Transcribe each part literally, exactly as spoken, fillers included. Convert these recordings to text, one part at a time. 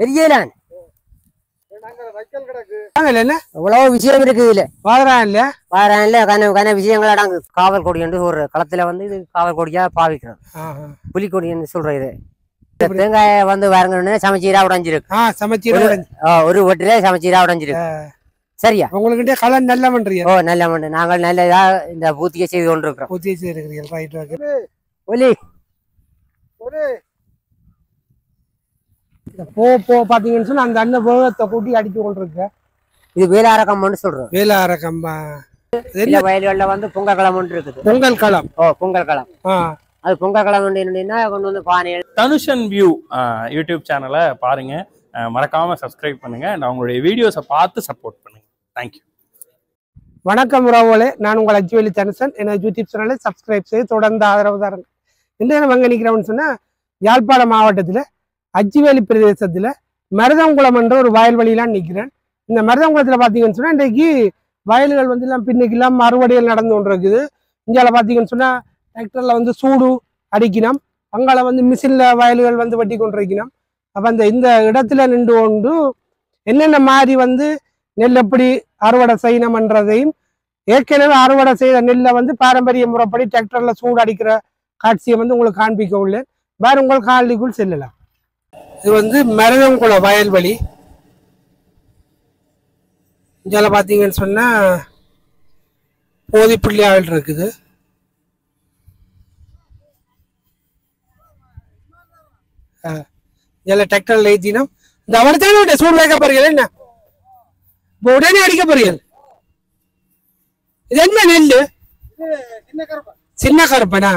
பெரியலான் இவ்வளவு விஷயம் இருக்குது இல்ல வாரான்ல வாரான்ல கன கன விஷயங்கள் அடங்கு. காவல் கொடி என்று ஒரு களத்துல வந்து இது காவல் கொடியா பாவிக்கிறோம். புலி கொடி என்று சொல்ற இது தேங்காய வந்து வரங்கன்னு சமச்சீரா உடைஞ்சிருக்கு. ஒரு ஒட்டிலே சமச்சீரா உடைஞ்சிருக்கு. சரியா உங்களுக்கு கலை நல்லா பண்றீங்க. ஓ நல்லா பண்ற நாங்கள் நல்ல இதா இந்த பூத்தியை செய்து கொண்டிருக்கிறோம். பூத்தியை செய்து இருக்கிறீங்க ரைட் ஓகே. ஒலி ஒலி போ போ பாத்தீங்கன்னு சொன்னா அந்த அண்ணன் வேகத்தை கூட்டி அடிச்சு கொண்டிருக்க. இது வேளார கம்பம்னு சொல்றோம். வேளார கம்பம் இந்த வயல்ல வந்து பொங்கல் களம் ஒன்று இருக்குது. பொங்கல் களம் ஓ பொங்கல் களம் அது பொங்கல் களம் ஒன்று என்னன்னா கொண்டு வந்து பானை தனுஷன் வியூ யூடியூப் சேனலை பாருங்க. மறக்காம சப்ஸ்கிரைப் பண்ணுங்க. நான் உங்களுடைய வீடியோஸை பார்த்து சப்போர்ட் பண்ணுங்க. தேங்க்யூ. வணக்கம் உறவுகளே, நான் உங்கள் அஜ்வேலி தனுஷன். என்னை யூடியூப் சேனலை சப்ஸ்கிரைப் செய்து தொடர்ந்து ஆதரவு தாருங்க. இன்றைய நம்ம எங்கே நிற்கிறோம்னு சொன்னால் யாழ்ப்பாணம் மாவட்டத்தில் அஜ்வேலி பிரதேசத்தில் மருதங்குளம் என்ற ஒரு வயல்வெளியெலாம் நிற்கிறேன். இந்த மருதங்குளத்தில் பார்த்தீங்கன்னு சொன்னால் இன்றைக்கு வயல்கள் வந்து எல்லாம் பின்னுக்கெல்லாம் அறுவடைகள் நடந்து கொண்டு இருக்குது. இந்தியாவில் பார்த்தீங்கன்னு சொன்னால் டிராக்டரில் வந்து சூடு அடிக்கணும், அங்கால வந்து மிஷினில் வயல்கள் வந்து வெட்டி கொண்டு இருக்கணும். அப்போ அந்த இந்த இடத்துல நின்று கொண்டு என்னென்ன மாதிரி வந்து நெல் எப்படி அறுவடை செய்யணும்ன்றதையும், ஏற்கனவே அறுவடை செய்த நெல்லை வந்து பாரம்பரிய முறைப்படி டிராக்டரில் சூடடிக்கிற காட்சியை வந்து உங்களுக்கு காண்பிக்க உள்ளேன். வேறு உங்கள் காலிக்குள் செல்லலாம். இது வந்து மருதங்குள வயல்வெளி. இதில் பார்த்தீங்கன்னு சொன்னால் போதிப்புள்ளி ஆயில் இருக்குது. இதில் டிராக்டரில் ஏற்றினோம். இந்த அவர்தான் சூடு வைக்க போறீங்களா என்ன? உடனே அடிக்க போறீர்கள். இது என்ன நெல்லு? சின்ன கருப்பனா?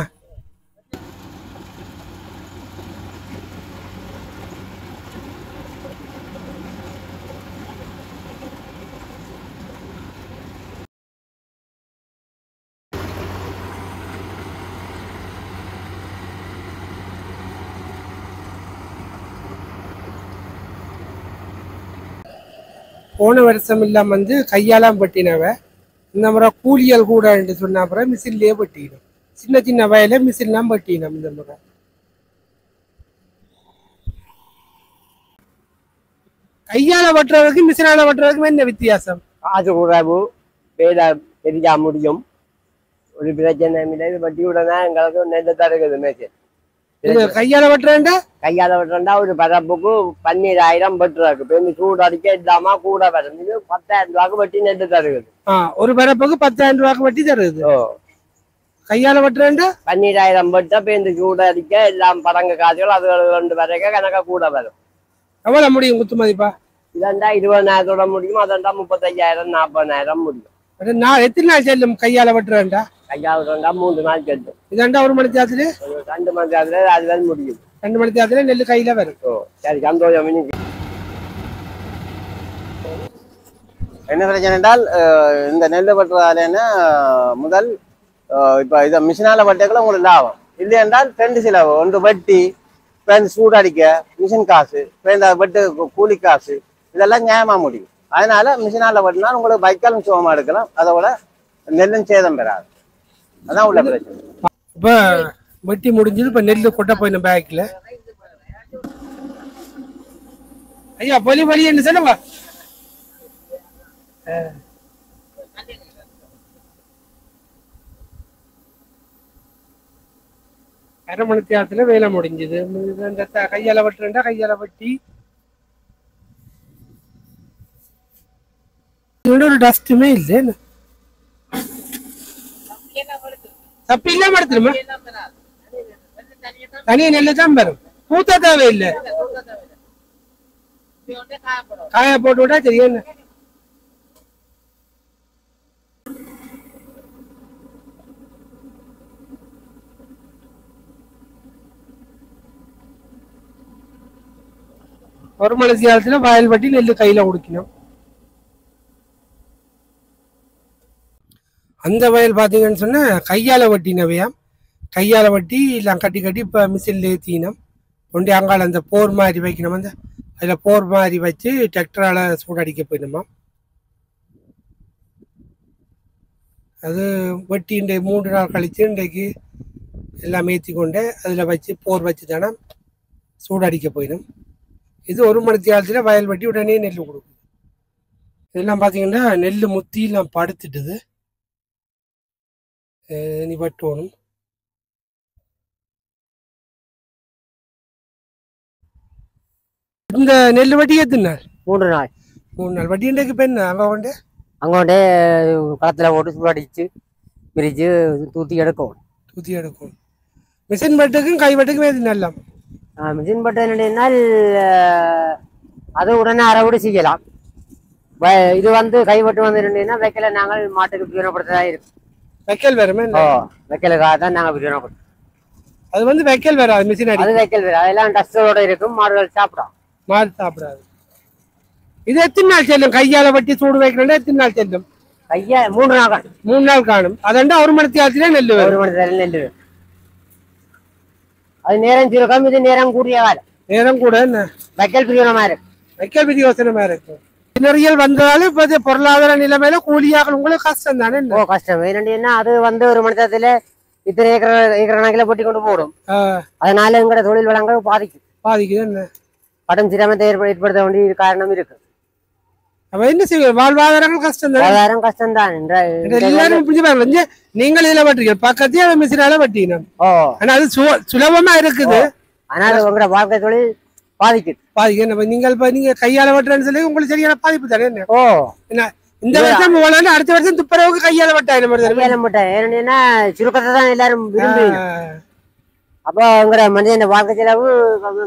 போன வருஷம் இல்லாமல் வந்து கையாலாம் வெட்டினவ இந்த முறை கூலியல் கூட என்று சொன்ன அப்புறம் மிஷின்லேயே வெட்டிடும். சின்ன சின்ன வயல மிஷின்லாம் வெட்டினோம் இந்த முறை. கையால வெட்டுறதுக்கு மிஷினால வெட்டுறதுக்கு என்ன வித்தியாசம்? காசு குறைவு, வேலை பெரிய முடியும், ஒரு பிரச்சனை இல்லை. இது வட்டி விடனா எங்களுக்கு நெல்லை தான் இருக்குது. மேய்ச்சல் கையால வெட்டுறா கையால வெட்டுறா ஒரு பரப்புக்கு பன்னீராயிரம் வெட்டுறாக்கு. இப்ப சூடு அடிக்க இல்லாம கூட வரது பத்தாயிரம் ரூபாய்க்கு வெட்டி நெட்டு தருகுது. ஒரு பரப்புக்கு பத்தாயிரம் ரூபாய்க்கு வெட்டி தருகுது. கையால வெட்டுறா பன்னீராயிரம் வெட்டா பேருந்து சூடு அடிக்க எல்லாம் படங்கு காசுகள் அது ரெண்டு வரைக்கும் கணக்கா கூட வரும். எவ்வளவு முடியும் குத்து மதிப்பா? இதாண்டா இருபதாயிரத்தோட முடியும், அதாண்டா முப்பத்தஞ்சாயிரம் நாற்பதாயிரம் முடியும். நான் எத்தனை நாள் செல்லும் கையால வெட்டுறேன்டா? கையால வெட்டுறா மூன்று நாள் செல்லும். இதாண்டா ஒரு மணி தேத்துல ரெண்டு மணி தேத்துல அது வேலை முடியும். ரெண்டு மணி தேத்துல நெல்லு கையில வரும். சரி சந்தோஷம். என்ன பிரச்சனை என்றால் இந்த நெல் வெட்டுறதாலேன்னா முதல் இப்ப இதை மிஷினால வெட்டக்குள்ள உங்களுக்கு லாபம் இல்லை என்றால் ரெண்டு செலவு. ஒன்று வெட்டி பேருந்து சூடடிக்க மிஷின் காசு, பேருந்து வெட்டு கூலி காசு, இதெல்லாம் நியாயமா முடியும். அதனால மிஷினால வெட்டினால் உங்களுக்கு பைக்காலும் சுகமா எடுக்கலாம், அதோட நெல்லும் சேதம் பெறாது. அதான் உள்ள பிரச்சனை. இப்போ வெட்டி முடிஞ்சது. இப்போ நெல் கொட்ட போயிடும் பேக்கில். ஐயா பொலி பொலி என்ன சொல்லுங்க. அரை மணி தேரத்துல வேலை முடிஞ்சது. கையால வெட்டுறா கையால வெட்டி ஒரு டஸ்டுமே இல்லை. தப்பு இல்லாம எடுத்துருமா? தனியா நெல்ல தான் வரும். பூத்தா தேவையில்லை, காய போட்டு விட்டா சரியா. ஒரு மழை காலத்துல வயல் வட்டி நெல்லு கையில உடிக்கணும். அந்த வயல் பார்த்தீங்கன்னு சொன்னால் கையால் வெட்டினவையாம். கையால் வெட்டி எல்லாம் கட்டி கட்டி இப்போ மிஷினில் ஏற்றினோம். கொண்டு அங்கால அந்த போர் மாதிரி வைக்கணும். அந்த அதில் போர் மாதிரி வச்சு டிராக்டரால் சூடடிக்க போயிடணுமா. அது வெட்டி இன்றைக்கு மூன்று நாள் கழித்து இன்றைக்கு எல்லாம் ஏற்றி கொண்டு அதில் வச்சு போர் வச்சு தானே சூடடிக்க போயிடும். இது ஒரு மணித்தியாலத்தில் வயல் வெட்டி உடனே நெல் கொடுக்கும். இதெல்லாம் பார்த்தீங்கன்னா நெல் முத்தியெல்லாம் படுத்துட்டுது. இனி பட்டோணும். இந்த நெல் வட்டி எத்தினார்? மூன்று நாள். மூணு நாள் வட்டி இன்றைக்கு பெண்ணு அங்கே அங்கோண்டே களத்தில் போட்டு சூடாடிச்சு பிரிச்சு தூத்தி எடுக்கணும். தூத்தி எடுக்கணும். மிஷின் பட்டுக்கும் கை பட்டுக்கும் ஏற்றினாலாம். மிஷின் பட்டு என்னென்னால் அது உடனே அறவுடு செய்யலாம். இது வந்து கைப்பட்டு வந்து என்னன்னா வைக்கல நாங்கள் மாட்டுக்கு பிரயோகப்படுத்ததாக இருக்கும். வைக்கல் வேறுமே ஓ வைக்கலுக்காக தான் நாங்கள் பிரயோகப்படுத்தோம். அது வந்து வைக்கல் வேறு, அது மிஷின் அது வைக்கல் வேறு. அதெல்லாம் டஸ்டோட இருக்கும், மாடுகள் சாப்பிடும். மாடு சாப்பிடாது. இது எத்தனை நாள் செல்லும்? கையால வட்டி சூடு வைக்கணும்னா எத்தனை நாள் செல்லும்? கையா மூணு நாள் காணும். மூணு நாள் காணும். அதாண்டா ஒரு மணித்தியாலத்திலே நெல் வரும். ஒரு மணித்தியாலத்திலே நெல் வரும். அது நேரம் சுருக்கம், இது நேரம் கூடிய காலம். நேரம் கூட என்ன வைக்கல் பிரியோசனமா இருக்கும். வைக்கல் பிரியோசனமா இருக்கும். திணறியல் வந்தாலும் இப்போ பொருளாதார நிலைமையில கூலியாக உங்களுக்கு கஷ்டம் தானே? ஓ கஷ்டம். ஏன்னா அது வந்து ஒரு மணித்தியாலத்திலே இத்தனை ஏக்கர் ஏக்கர் கணக்கில் போட்டி கொண்டு போடும். அதனால எங்களோட தொழில் வளங்கள் பாதிக்கும். பாதிக்குது என்ன கடன் சிரமத்தை ஏற்படுத்த வேண்டிய காரணம் இருக்கு. அப்ப என்ன செய்ய வாழ்வாதாரங்கள் கஷ்டம் தான். வாழ்வாதாரம் கஷ்டம் தான் எல்லாரும் புரிஞ்சு பாருங்க. நீங்கள் இதுல பட்டீங்க பக்கத்தையே மிஷினால பட்டீங்க. ஆனா அது சுலபமா இருக்குது. ஆனா உங்களோட வாழ்க்கை தொழில் பாதிக்குது. பாதிக்க நீங்கள் இப்ப நீங்க கையால வட்டுறேன்னு சொல்லி உங்களுக்கு சரியான பாதிப்பு தானே? என்ன ஓ என்ன இந்த வருஷம் போகலாம், அடுத்த வருஷம் துப்புரவுக்கு கையால வட்டாயிரம் கையால மாட்டேன். ஏன்னா சுருக்கத்தை தான் எல்லாரும் விரும்புவீங்க. அப்போ உங்களோட மனிதன் வாழ்க்கை செலவு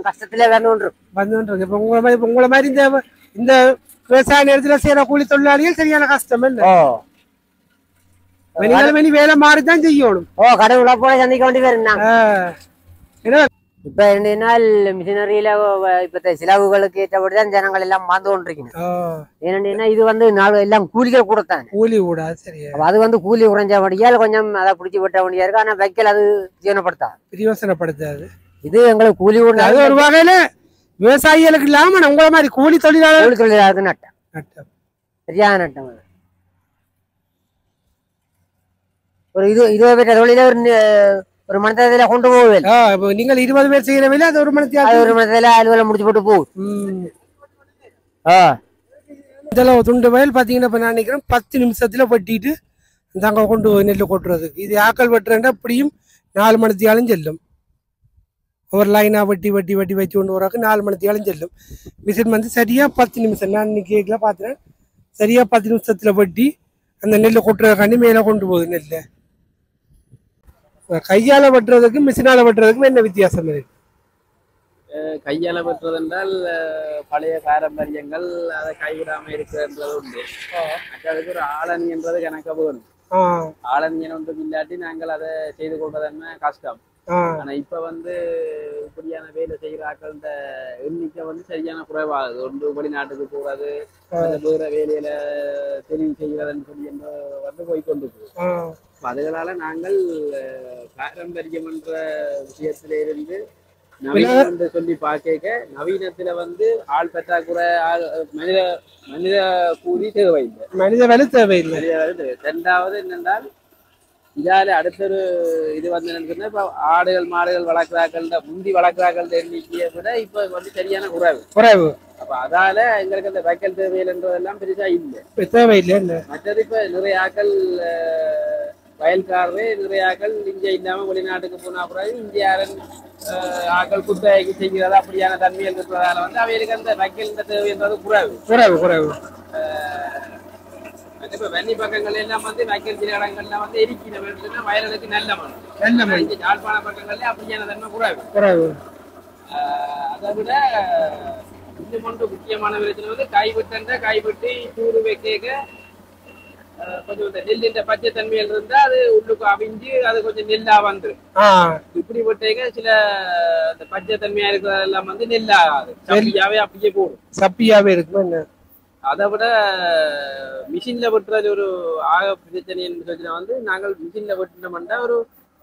கஷ்டத்துல வந்து வந்துருக்கு. இப்ப உங்களை மாதிரி உங்களை மாதிரி இந்த இந்த விவசாய நேரத்துல செய்யற கூலி தொழிலாளிகள் சரியான கஷ்டம் இல்லை. மணி வேலை மாறிதான் செய்யணும். ஓ கடவுளா போல சந்திக்க வேண்டி வேறு. இப்ப ரெண்டு நாள் மிஷினரியில இப்ப செலவுகளுக்கு ஏற்றபடிதான் ஜனங்கள் எல்லாம் மாந்து கொண்டிருக்கீங்க. இது வந்து எல்லாம் கூலிகள் கூடத்தான். கூலி கூட சரியா அது வந்து கூலி உறைஞ்சபடியால் கொஞ்சம் அதை பிடிச்சி விட்ட வேண்டியா இருக்கு. ஆனா வைக்கல் அது பிரயோசனப்படுத்தாது. பிரயோசனப்படுத்தாது. இது எங்களுக்கு கூலி கூட ஒரு வகையில விவசாயிகளுக்கு இல்லாம நம்மள மாதிரி கூலி தொழிலாளர் கூலி தொழிலாளருக்கு நட்டம். நட்டம் சரியான நட்டம். ஒரு இது இருபது பேர் தொழில ஒரு ஒரு மனத்தில கொண்டு போவேன். நீங்கள் இருபது பேர் செய்யற வேலை அது ஒரு மனத்தில ஒரு மனத்தில அலுவலை முடிச்சு போட்டு போகும். இதெல்லாம் துண்டு வயல் பாத்தீங்கன்னா இப்ப நான் நினைக்கிறேன் பத்து நிமிஷத்துல வெட்டிட்டு தாங்க கொண்டு நெல் கொட்டுறதுக்கு. இது ஆக்கள் வெட்டுறேன்னா அப்படியும் நாலு மணித்தியாலும் செல்லும். ஒரு லைனாக வெட்டி வெட்டி வெட்டி வச்சு கொண்டு வராக்கு நாலு மணித்தியாலும் செல்லும். மிஷின் வந்து சரியாக பத்து நிமிஷம் நான் இன்னைக்கு கேட்கலாம் பார்த்துறேன். சரியாக பத்து நிமிஷத்தில் வெட்டி அந்த நெல் கொட்டுறதுக்காண்டி மேலே கொண்டு போகுது. நெல் கையால் வெட்டுறதுக்கும் மிஷினால் வெட்டுறதுக்கும் என்ன வித்தியாசம் இருக்கு? கையால் வெட்டுறது என்றால் பழைய பாரம்பரியங்கள் அதை கைவிடாமல் இருக்கிறது உண்டு. அதுக்கு ஒரு ஆளன் என்றது கணக்காக போகணும். ஆளன் ஒன்று இல்லாட்டி நாங்கள் அதை செய்து கொள்வதென்ன கஷ்டம். ஆனா இப்ப வந்து இப்படியான வேலை செய்யற ஆக்கள் எண்ணிக்கை வந்து சரியான குறைவாகுது. ஒன்று வெளிநாட்டுக்கு போறது வேற வேலையில தெரிவு செய்யறதுன்னு சொல்லி என்ன வந்து போய்கொண்டு போகும். அதனால நாங்கள் பாரம்பரியம் என்ற விஷயத்துல இருந்து நவீன சொல்லி பாக்க நவீனத்துல வந்து ஆள் பற்றாக்குறை மனித மனித கூலி தேவையில்லை. மனித வேலை தேவையில்லை. மனித வேலை தேவை. ரெண்டாவது என்னென்றால் இதால அடுத்தொரு இது வந்து நினைச்சுன்னா இப்ப ஆடுகள் மாடுகள் வளர்க்குறாக்கள் முந்தி வளர்க்குறாக்கள் எண்ணிக்கையை விட இப்ப வந்து சரியான குறைவு குறைவு. அப்ப அதால எங்களுக்கு அந்த வைக்கல் தேவையில்லைன்றதெல்லாம் பெருசா இல்லை. தேவையில்லை. மற்றது இப்ப நிறைய ஆக்கள் வயல்காரே நிறைய ஆக்கள் இந்தியா இல்லாம வெளிநாட்டுக்கு போனா பிறகு இந்தியாரன் ஆக்கள் குத்தகைக்கு செய்கிறது அப்படியான தன்மையில் இருக்கிறதால வந்து அவைகளுக்கு அந்த வைக்கல் தேவைன்றது குறைவு குறைவு குறைவு. இப்ப வெண்ணி பக்கங்கள் எல்லாம் வந்து வைக்கல் திரையாடங்கள்லாம் வந்து எரிக்கிறோம் வயலுக்கு நல்ல மண் நல்ல மண். யாழ்ப்பாண பக்கங்கள்ல அப்படியான தன்மை குறைவு குறைவு. அதை விட இன்னும் ஒன்று முக்கியமான பிரச்சனை வந்து கைவிட்டன்ற கைவிட்டு தூறு வைக்க கொஞ்சம் இந்த நெல்லின்ற பச்சை தன்மையில் இருந்தா அது உள்ளுக்கு அவிஞ்சு அது கொஞ்சம் நெல்லா வந்துடும். இப்படி விட்டேங்க சில இந்த பச்சை தன்மையா இருக்கிறதெல்லாம் வந்து நெல்லாகாது, சப்பியாவே அப்படியே போடும். சப்பியாவே இருக்கும் என்ன. அதை விட மிஷின்ல வெட்டுறது ஒரு ஆக பிரச்சனை பிரச்சனை வந்து நாங்கள் மிஷின்ல வெட்டினோம்னா ஒரு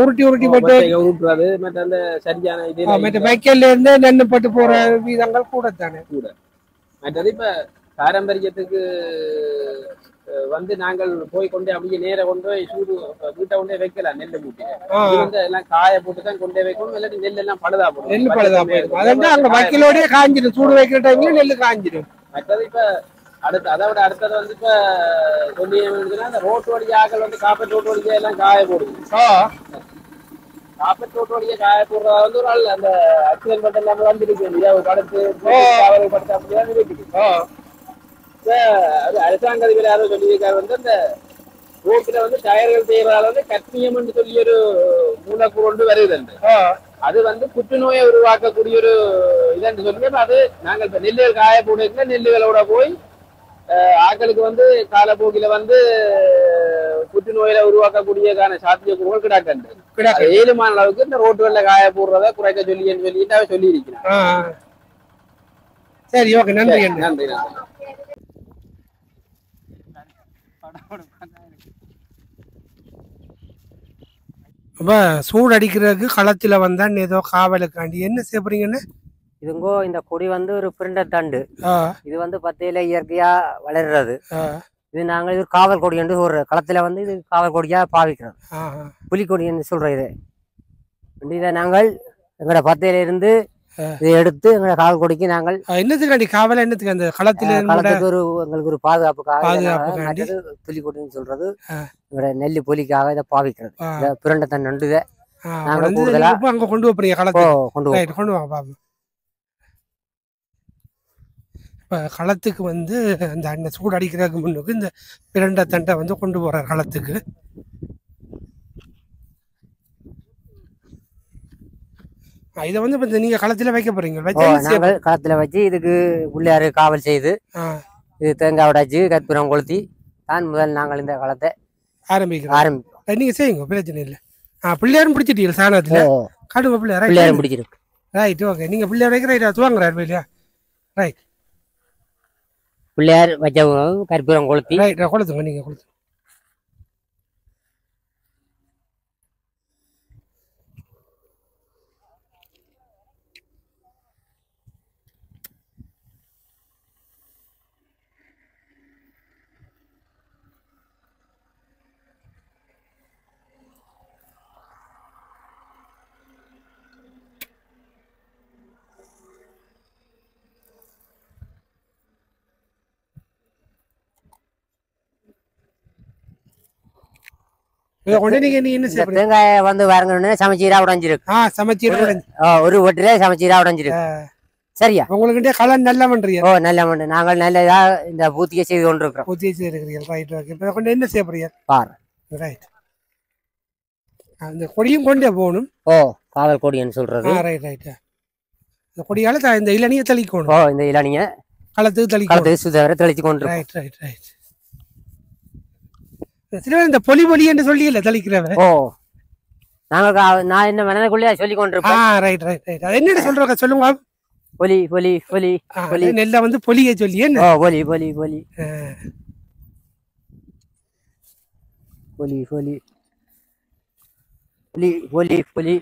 உருட்டி உருட்டி பட்டு உருட்டுறது மற்ற அந்த சரியான இது மற்ற வைக்கல்ல இருந்து நெல்லு பட்டு போற வீதங்கள் கூடத்தானே கூட. மற்றது இப்ப பாரம்பரியத்துக்கு வந்து நாங்கள் போய் கொண்டே அப்படியே நேர கொண்டு போய் சூடு வீட்டை கொண்டே வைக்கலாம். நெல்லு மூட்டி வந்து எல்லாம் காய போட்டுதான் கொண்டே வைக்கணும். இல்லாட்டி நெல் எல்லாம் பழுதா போடும். நெல் பழுதா போயிடும். அதான் அங்க வைக்கலோடய காஞ்சிடும். சூடு வைக்கிற டைம்ல நெல்லு காஞ்சிடும். மற்றது இப்ப அடுத்து அதை விட அடுத்தது வந்து இப்ப சொல்லி அந்த ரோட்டு வழியாக வந்து காப்பர் ரோட்டு வழியா எல்லாம் காய போடுது. காப்பர் ரோட்டு வழியா காய போடுறதா வந்து ஒரு ஆள் அந்த ஆக்சிடென்ட் பட்டு எல்லாமே வந்துருக்கு. படுத்து படுத்து அப்படிதான் இருக்குது. அரசாங்க அதிபர் யாரோ சொல்லியிருக்காரு வந்து அந்த ரோட்டுல வந்து டயர்கள் செய்யறதால வந்து கட்மியம் என்று சொல்லி ஒரு மூலக்கூறு ஒன்று வருது. அது வந்து புற்றுநோயை உருவாக்கக்கூடிய ஒரு இதென்று சொல்லுங்க. அது நாங்கள் இப்ப நெல்லுகள் காய போடுறதுல நெல்லுகளோட போய் ஆக்களுக்கு வந்து காலப்போக்கில வந்து புற்றுநோயில உருவாக்கக்கூடியதான சாத்தியக்கூறுகள் கிடாக்கண்டு ஏழுமான அளவுக்கு இந்த ரோட்டுகள்ல காய போடுறத குறைக்க சொல்லி சொல்லிட்டு அவ சொல்லி இருக்கிறான். சரி, ஓகே, நன்றி நன்றி. இப்போ சூடு அடிக்கிறதுக்கு களத்தில் வந்தான் ஏதோ காவலுக்காண்டி என்ன செய்யறீங்கன்னு இதுங்கோ இந்த கொடி வந்து ஒரு பிரிண்ட தண்டு. இது வந்து பத்தியில இயற்கையா வளர்றது. இது நாங்கள் இது காவல் கொடி என்று ஒரு களத்தில் வந்து இது காவல் கொடியா பாவிக்கிறோம். புலிக்கொடி என்று சொல்றோம். இது இதை நாங்கள் எங்களோட பத்தியில இருந்து இதை எடுத்து எங்களோட காவல் கொடிக்கு நாங்கள் என்னத்துக்காண்டி காவல என்னத்துக்கு அந்த களத்தில களத்துக்கு ஒரு எங்களுக்கு ஒரு பாதுகாப்புக்காக புலிக்கொடின்னு சொல்றது. எங்களோட நெல்லு புலிக்காக இதை பாவிக்கிறது. இந்த பிறண்ட தன் நண்டுதை நாங்கள் கூடுதலா அங்க கொண்டு போய் கொண்டு கொண்டு வாங்க. இப்போ களத்துக்கு வந்து அந்த அண்ணன் சூடு அடிக்கிறதுக்கு முன்னுக்கு இந்த பிரண்ட தண்டை வந்து கொண்டு போகிறார் களத்துக்கு. இதை வந்து இப்போ நீங்கள் களத்தில் வைக்க போகிறீங்க. களத்தில் வச்சு இதுக்கு பிள்ளையாரு காவல் செய்து இது தேங்காய் விடாச்சு கற்பூரம் கொளுத்தி தான் முதல் நாங்கள் இந்த களத்தை ஆரம்பிக்கிறோம் ஆரம்பிக்கிறோம் நீங்கள் செய்யுங்க, பிரச்சனை இல்லை. ஆ, பிள்ளையாரும் பிடிச்சிட்டீங்க சாணத்தில் காட்டுங்க. பிள்ளையார் பிள்ளையாரும் பிடிச்சிருக்கு. Right, okay. நீங்கள் பிள்ளையார் வைக்கிற ரைட் துவங்குறாரு இல்லையா? ரைட், பிள்ளையார் வச்சவங்க கற்பூரம் கொளுத்தி கொளுத்துங்க. நீங்கள் கொளுத்து தேங்காய வந்து வரங்கன்னு சமச்சீரா உடைஞ்சிருக்கு. ஒரு ஒட்டிலே சமச்சீரா உடைஞ்சிருக்கு. சரியா உங்களுக்கு கலர் நல்லா பண்றீங்க. ஓ, நல்லா பண்ணு. நாங்கள் நல்லதா இந்த பூத்தியை செய்து கொண்டு இருக்கிறோம். என்ன செய்ய பாரு அந்த கொடியும் கொண்டே போகணும். ஓ, காவல் கொடின்னு சொல்றது. இந்த கொடியால இந்த இளநியை தெளிக்கணும். ஓ, இந்த இளநிய களத்துக்கு தெளிக்கணும். சுதவரை தெளிச்சு கொண்டு ரைட் ரைட் ரைட் சில இந்த பொலி பொலி என்று சொல்லி இல்ல தெளிக்கிறவன். ஓ, நாங்கள் நான் என்ன மனதுக்குள்ளே சொல்லி கொண்டிருப்பேன். என்னென்ன சொல்ற சொல்லுங்க. பொலி பொலி பொலி பொலி நெல்லை வந்து பொலியை சொல்லி பொலி பொலி பொலி பொலி பொலி பொலி பொலி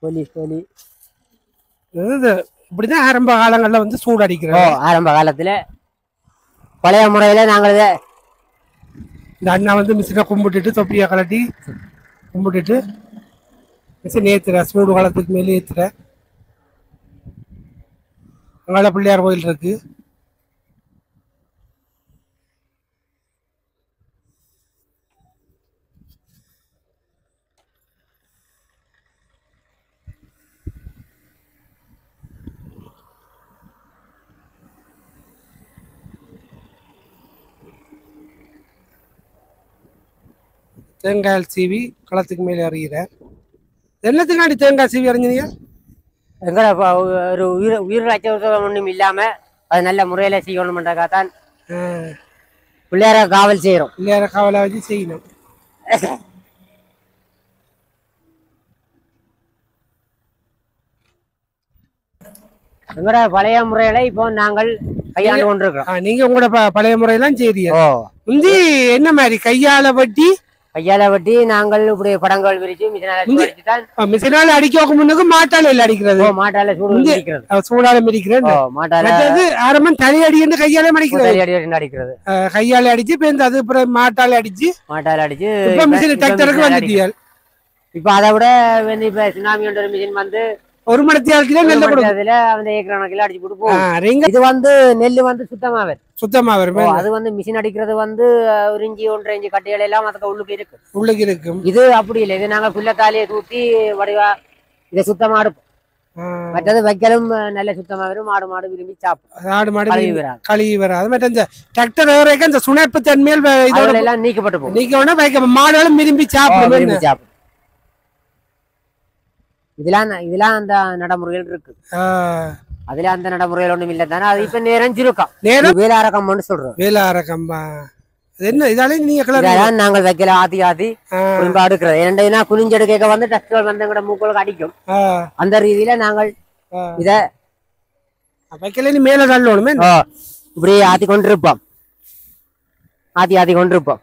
பொலி பொலி பொலி இப்படிதான் ஆரம்ப காலங்களில் வந்து சூடு அடிக்கிறோம். ஆரம்ப காலத்தில் பழைய முறையில் நாங்கள் இதை இந்த அண்ணா வந்து மிஷினை கும்பிட்டுட்டு தொப்பியா கலட்டி கும்பிட்டுட்டு மிஷின் ஏற்றுற சூடு காலத்துக்கு மேலே ஏற்றுற அங்கால பிள்ளையார் கோயில் இருக்கு. தேங்காய் சீவி களத்துக்கு மேலே அறிகிறார். என்னத்துக்காண்டி தேங்காய் சீவி அறிஞ்சினீங்க? எங்களை ஒரு உயிர் உயிர் அச்சுறுத்தல் ஒன்றும் இல்லாமல் அது நல்ல முறையில் செய்யணும்ன்றக்காத்தான் பிள்ளையார காவல் செய்கிறோம். பிள்ளையார காவலை வச்சு செய்யணும். பழைய முறையில இப்போ நாங்கள் கையாண்டு கொண்டிருக்கிறோம். நீங்க உங்களோட பழைய முறையெல்லாம் செய்தீங்க. முந்தி என்ன மாதிரி கையால வட்டி கையால வட்டி நாங்கள் இப்படி படங்கள் விரிச்சு மிஷினால அடிக்க முன்னுக்கு மாட்டால இல்ல அடிக்கிறது, மாட்டால சூடால மிதிக்கிறது, ஆரம்பம் தலை அடி என்று கையாலே அடிக்கிறது, கையால அடிச்சு அது அப்புறம் மாட்டால அடிச்சு மாட்டால அடிச்சு மிஷின் டிராக்டருக்கு வந்துட்டீங்க. இப்ப அதை விட இப்ப சுனாமி ஒரு மிஷின் வந்து ஒரு மடத்தியால நெல் போடுறதுல அந்த ஏக்கர் கணக்குல அடிச்சு போட்டு போகும். இது வந்து நெல் வந்து சுத்தமா வரும் சுத்தமா வரும். அது வந்து மிஷின் அடிக்கிறது வந்து ஒரு இஞ்சி ஒன்றரை இஞ்சி கட்டைகள் எல்லாம் அதுக்கு உள்ளுக்கு இருக்கு உள்ளுக்கு இருக்கும். இது அப்படி இல்லை, இது நாங்க குள்ளத்தாலேயே தூக்கி வடிவா இதை சுத்தமா எடுப்போம். மற்றது வைக்கலும் நல்ல சுத்தமா வரும். ஆடு மாடு விரும்பி சாப்பிடும், ஆடு மாடு கழுவி வராது. மற்ற இந்த டிராக்டர் வரைக்கும் இந்த சுனைப்பு தன்மையில் இதோட எல்லாம் நீக்கப்பட்டு போகும். நீக்கணும் வைக்க மாடுகளும் விரும்பி சாப்பிடும் விரும்பி சாப்பிடும். இதெல்லாம் இதெல்லாம் அந்த நடைமுறைகள் இருக்கு. அதுல அந்த நடைமுறைகள் ஒண்ணும் இல்ல தானே. அது இப்ப நிறைஞ்சிருக்கோம் நேரம் வேலாரக்கம்னு சொல்றோம். வேலாரக்கம்பா என்ன இதாலே நீங்க கலர் நாங்கள் வைக்கல ஆதி ஆதி குளிம்பா எடுக்கிறது. ஏன்னா குளிஞ்செடு கேட்க வந்து டஸ்ட்கள் வந்து எங்கட மூக்களுக்கு அடிக்கும். அந்த ரீதியில நாங்கள் இத வைக்கலன்னு மேல தள்ளணுமே இப்படி ஆதி கொண்டிருப்போம் ஆதி ஆதி கொண்டிருப்போம்.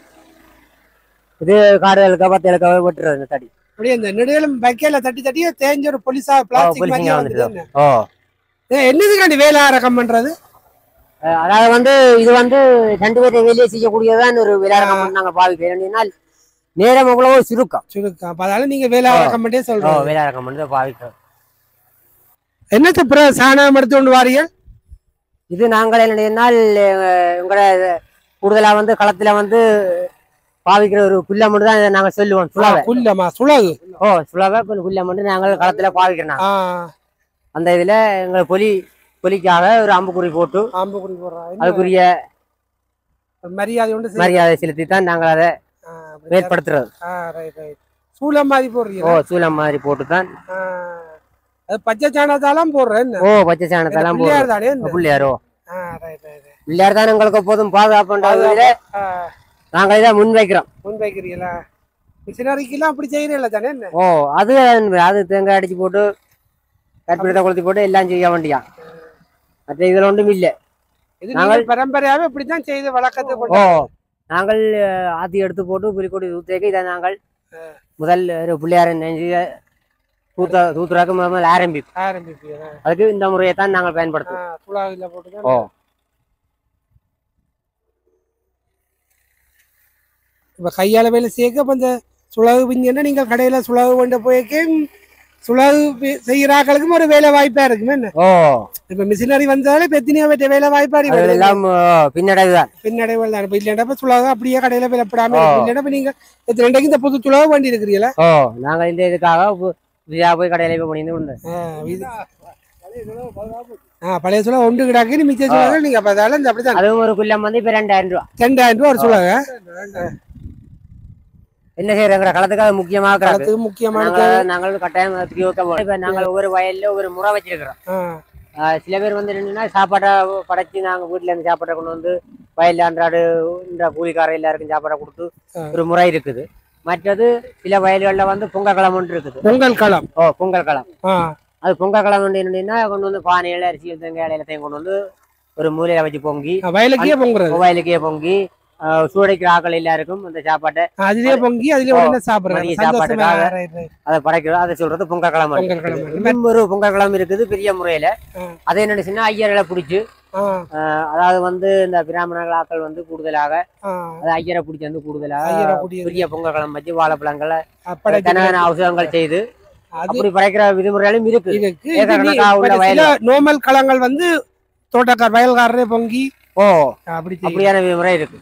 இது காடுகளுக்கு பத்தியலுக்காக வெட்டுறது. இந்த தடி அப்படியே இந்த நெடுகளும் வைக்கல தட்டி தட்டி தேஞ்ச ஒரு பொலிசா பிளாஸ்டிக் மாதிரி வந்துடுது. ஓ என்னதுக்காண்டி வேலாரக்கம் பண்றது? அதாவது வந்து இது வந்து ரெண்டு பேர் வேலையை செய்யக்கூடியதான் ஒரு வேலாரக்கம். நாங்க பாவிக்கிறோம் நேரம் எவ்வளவோ சுருக்கம் சுருக்கம். அதனால நீங்க வேலாரக்கம் பண்ணே சொல்றோம். வேலாரக்கம் பண்ணி பாவிக்கிறோம். என்னத்து பிற சாணம் எடுத்து கொண்டு வாரிய? இது நாங்கள் என்னன்னா உங்களோட கூடுதலா வந்து களத்துல வந்து பாவிக்கிற ஒரு குள்ள மட்டும் தான் நாங்க சொல்லுவோம். சுழவா சுழகு ஓ சுழவா குள்ள மட்டும் நாங்கள் களத்துல பாவிக்கிறோம். அந்த இதுல எங்க பொலி பொலிக்காக ஒரு அம்புக்குறி போட்டு அம்புக்குறி போடுறோம். அதுக்குரிய மரியாதை உண்டு, மரியாதை செலுத்தி தான் நாங்கள் அதை மேற்படுத்துறோம். சூளம் மாதிரி போடுறோம். ஓ சூளம் மாதிரி போட்டு தான் பச்சை சாணத்தாலாம் போடுறோம். ஓ பச்சை சாணத்தாலாம் போடுறோம். பிள்ளையாரோ பிள்ளையார் தான் எங்களுக்கு எப்போதும் பாதுகாப்புன்றது நாங்க இதை முன் வைக்கிறோம். முன் வைக்கிறீங்களா? மிஷினரிக்கெல்லாம் அப்படி செய்யறீங்களா தானே? ஓ அது அது தேங்காய் அடிச்சு போட்டு கற்பனை கொளுத்தி போட்டு எல்லாம் செய்ய வேண்டியா. மற்ற இதுல ஒன்றும் இல்லை. நாங்கள் பரம்பரையாவே இப்படிதான் செய்து வழக்கத்தை கொண்டு ஓ நாங்கள் ஆத்தி எடுத்து போட்டு புலிக்கொடி தூத்தேக்க இதை நாங்கள் முதல் ஒரு பிள்ளையார தூத்த தூத்துறாக்க முதல் ஆரம்பிப்போம் ஆரம்பிப்போம். அதுக்கு இந்த முறையை தான் நாங்கள் பயன்படுத்துவோம். ஓ இப்போ கையால் வேலை சேர்க்க இப்போ இந்த சுழவு பிஞ்சுன்னா நீங்கள் கடையில் சுழவு கொண்டு போய்க்கும் சுழவு செய்கிறாக்களுக்கும் ஒரு வேலை வாய்ப்பாக இருக்குமே. என்ன ஓ இப்போ மிஷினரி வந்ததால இப்போ எத்தனையோ பெற்ற வேலை வாய்ப்பாக எல்லாம் பின்னடைவு தான் பின்னடைவு தான். இப்போ இல்லைன்னா இப்போ சுழவு அப்படியே கடையில் விலப்படாமல் இல்லைன்னா இப்போ நீங்கள் எத்தனை ரெண்டைக்கு இந்த புது சுழவு வண்டி இருக்கிறீங்களா? ஓ நாங்கள் இந்த இதுக்காக போய் கடையில் போய் பண்ணிட்டு உண்டு. ஆ பழைய சுழா ஒன்று கிடாக்குன்னு மிச்சம் சுழாக நீங்கள் அப்போ அதால இந்த அப்படிதான். அதுவும் ஒரு குள்ளம் வந்து இப்போ ரெண்டாயிரம் ரூபா ரெண்டாயிரம் ரூபா ஒரு சுழாக என்ன செய்யறோங்கிற களத்துக்காக முக்கியமாக களத்துக்கு முக்கியமாக நாங்கள் கட்டாயம் இப்போ நாங்கள் ஒவ்வொரு வயல்ல ஒவ்வொரு முறை வச்சிருக்கிறோம். சில பேர் வந்து என்னன்னா சாப்பாட்டை படைச்சி நாங்கள் வீட்டுல இருந்து சாப்பாட்டை கொண்டு வந்து வயல்ல அன்றாடு இந்த கூலிக்கார எல்லாருக்கும் சாப்பாடை கொடுத்து ஒரு முறை இருக்குது. மற்றது சில வயல்களில் வந்து பொங்கல் களம் ஒன்று இருக்குது. பொங்கல் களம் ஓ பொங்கல் களம் அது பொங்கல் களம் ஒன்று என்னன்னா கொண்டு வந்து பானையில அரிசி தேங்காய் எல்லாத்தையும் கொண்டு வந்து ஒரு மூலையில வச்சு பொங்கி வயலுக்கே பொங்குறது வயலுக்கே பொங்கி சூடைக்கு ஆக்கள் எல்லாருக்கும் அந்த சாப்பாட்டை அதிலே பொங்கி அதிலே சாப்பிடுறாங்க. சாப்பாட்டுக்காக அதை படைக்கிறோம். அதை சொல்றது பொங்கல் கிழமை. ஒரு பொங்கல் கிழமை இருக்குது பெரிய முறையில. அதே நினைச்சுன்னா ஐயர்களை பிடிச்சு அதாவது வந்து இந்த பிராமணர்கள் ஆக்கள் வந்து கூடுதலாக அது ஐயரை பிடிச்சி வந்து கூடுதலாக பெரிய பொங்கல் கிழமை வச்சு வாழைப்பழங்களை தனதான அவசரங்கள் செய்து அப்படி படைக்கிற விதிமுறைகளும் இருக்கு. நோமல் களங்கள் வந்து தோட்டக்கார வயல்காரரே பொங்கி ஓ அப்படி அப்படியான விதிமுறை இருக்கு.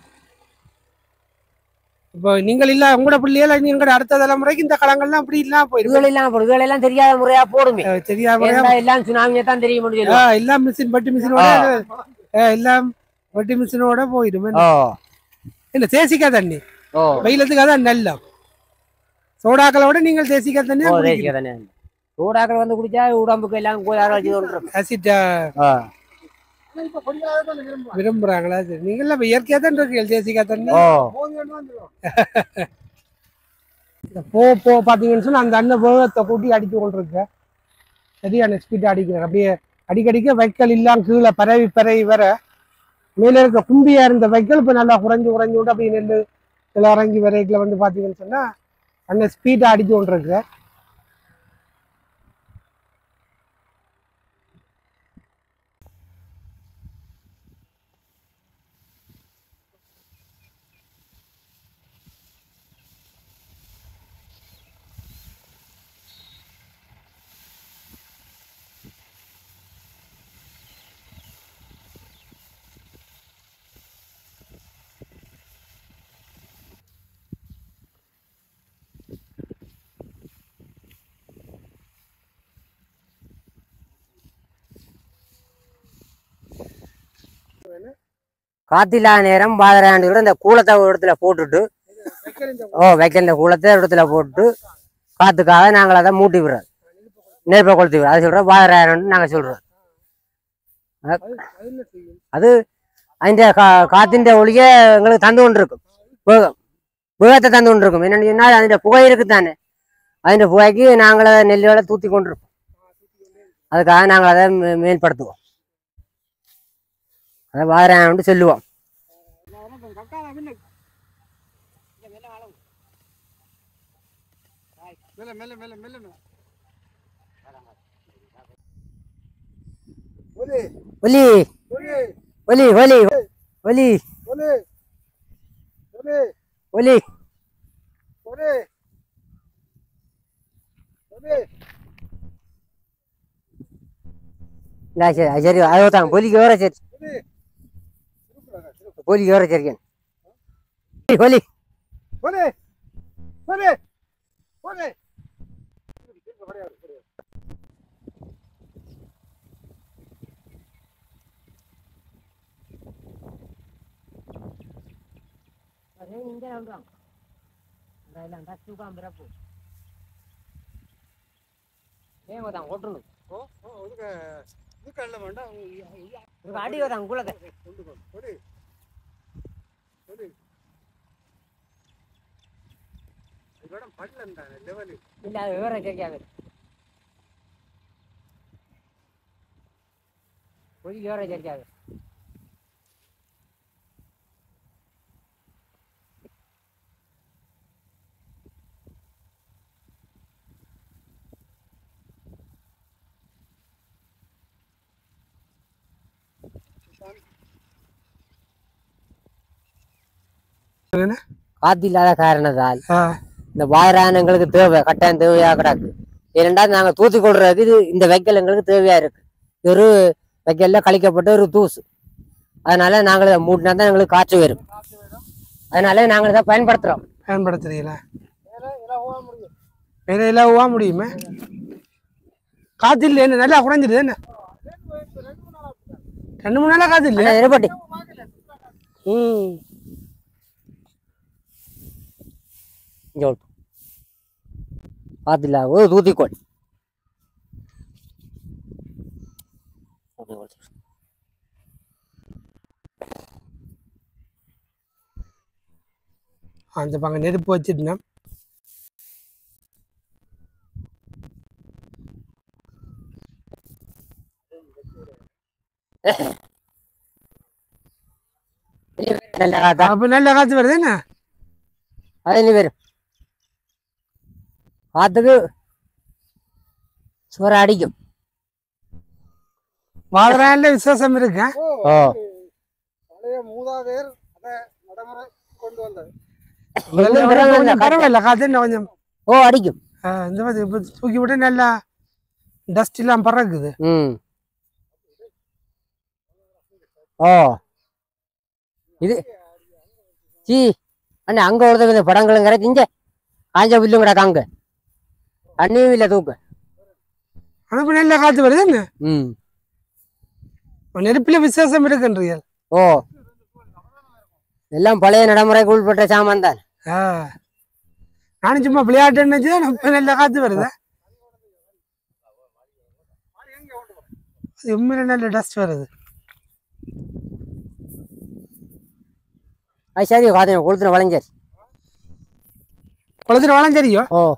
இப்போ நீங்கள் இல்ல உங்களோட பிள்ளைகள் நீங்க அடுத்த தலைமுறைக்கு இந்த களங்கள்லாம் அப்படி இல்லாம போயிடும். இதுகள் எல்லாம் பொருட்கள் எல்லாம் தெரியாத முறையா போடுமே. தெரியாத முறையா எல்லாம் சுனாமியை தான் தெரியும் முடியல. எல்லாம் மிஷின் பட்டி மிஷினோட எல்லாம் பட்டி மிஷினோட போயிடும். இல்ல தேசிக்கா தண்ணி வெயிலத்துக்கு அதான் நல்ல சோடாக்களோட நீங்கள் தேசிக்கா தண்ணி தேசிக்கா தண்ணி சோடாக்கள் வந்து குடிச்சா உடம்புக்கு எல்லாம் கோளாறு வச்சுட்டு அசிட்டா விரும்புறாங்களா? சரி, நீங்கள இயற்கையா தான் இருக்கீங்க. தேசிக்கா தண்ணி போ போ பாத்தீங்கன்னு சொன்னா அந்த அண்ணன் வேகத்தை கூட்டி அடிச்சு கொண்டிருக்க சரியான ஸ்பீட் அடிக்கிறார். அப்படியே அடிக்கடிக்க வைக்கல் இல்லாம கீழே பரவி பரவி வர மேல இருக்க கும்பியா இருந்த வைக்கல் இப்ப நல்லா குறைஞ்சு குறைஞ்சு விட்டு அப்படி நெல் இதில் இறங்கி வரைக்குல வந்து பாத்தீங்கன்னு சொன்னா அண்ணன் ஸ்பீடா அடிச்சு கொண்டிருக்க. காத்திலா நேரம் பாதராண்டு கூட இந்த கூலத்தை இடத்துல போட்டுட்டு ஓ வைக்கல இந்த கூலத்தை இடத்துல போட்டு காத்துக்காக நாங்கள் அதை மூட்டி விடுறோம், நெருப்பை கொளுத்தி விடுறோம். அது சொல்றோம் பாதராண்டு நாங்கள் சொல்றோம். அது அந்த காத்தின் ஒளிய எங்களுக்கு தந்து கொண்டு இருக்கும், புகத்தை தந்து கொண்டு இருக்கும். என்னன்னு சொன்னால் அந்த புகை இருக்குத்தானே, அந்த புகைக்கு நாங்கள் அதை நெல்லோட தூத்தி கொண்டு இருக்கோம். அதுக்காக நாங்கள் அதை மேம்படுத்துவோம், அதை வாரான்னு சொல்லுவோம். ஒலி ஒலி ஒலி ஒலி ஒலி சரி அதுதான் ஒலிக்கு வர சரி बोली गौर करके बोली बोले बोले बोले अरे इंदर हम लोग रायलान था चुका हम रखो ये बताऊं होटल ओ ओ उनका उनका लड़ाई बंदा गाड़ी बताऊं गुला था காத்து இல்லாத காரணத்தால் இந்த வாயிரான் எங்களுக்கு தேவை, கட்டாயம் தேவையாக கிடக்கு. இரண்டாவது நாங்க தூத்தி கொள்றதுக்கு இது இந்த வைக்கல் எங்களுக்கு தேவையா இருக்கு. ஒரு வைக்கல்ல கழிக்கப்பட்ட ஒரு தூசு, அதனால நாங்கள் இதை மூட்டினா தான் எங்களுக்கு காற்று வரும். அதனால நாங்கள் இதை பயன்படுத்துறோம். பயன்படுத்துறீங்களா? வேலையெல்லாம் ஓவா முடியுமே. காத்து இல்லை என்ன நல்லா குறைஞ்சிருது, என்ன ரெண்டு மூணு நாளா காத்து இல்லை இருப்பாட்டி. ம் தூத்திக்கோள் அந்த பங்க நெருப்பு வச்சுட்டுனா நல்ல காத்து வருது. என்ன அது என்ன பேரும் காத்துக்கு சுவர அடிக்கும். வாதரான்ல விசுவாசம் இருக்கு. மூதாதையர் நடைமுறை கொண்டு வந்தது பரவாயில்ல. காத்து கொஞ்சம் ஓ அடிக்கும். இந்த மாதிரி தூக்கி விட்டு நல்லா டஸ்ட் எல்லாம் பறக்குது. ஓ இது أنا أنغو هذا كده فرانغ لانغ هذا تينجى كاجا بيلون هذا كانغ أني ولا توك أنا بنيلا كاجا بريدة نه أمم ونيري بلي بيساسة بريدة نريال أو نيلام بالي نادام راي كول بطة شامان دار ها أنا جمّا بلي أردن نجدة أنا بنيلا كاجا بريدة يوم من اللي دست بريدة أشاري غادرين كولدنا بالانجير. كولدنا بالانجيريو؟ أوه.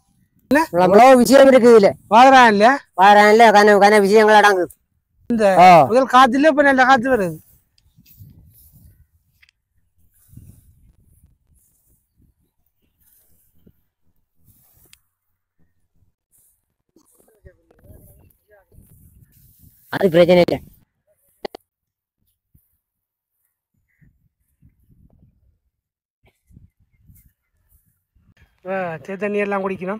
لا. بلاو بيشيل بركي لا. باران لا. باران لا كأنه كأنه بيشيل عن غلادان. آه. بدل قادر لا بنا لا قادر بدرنا. هذا بريجنة لا. ها تيتانية لام غوري كنا،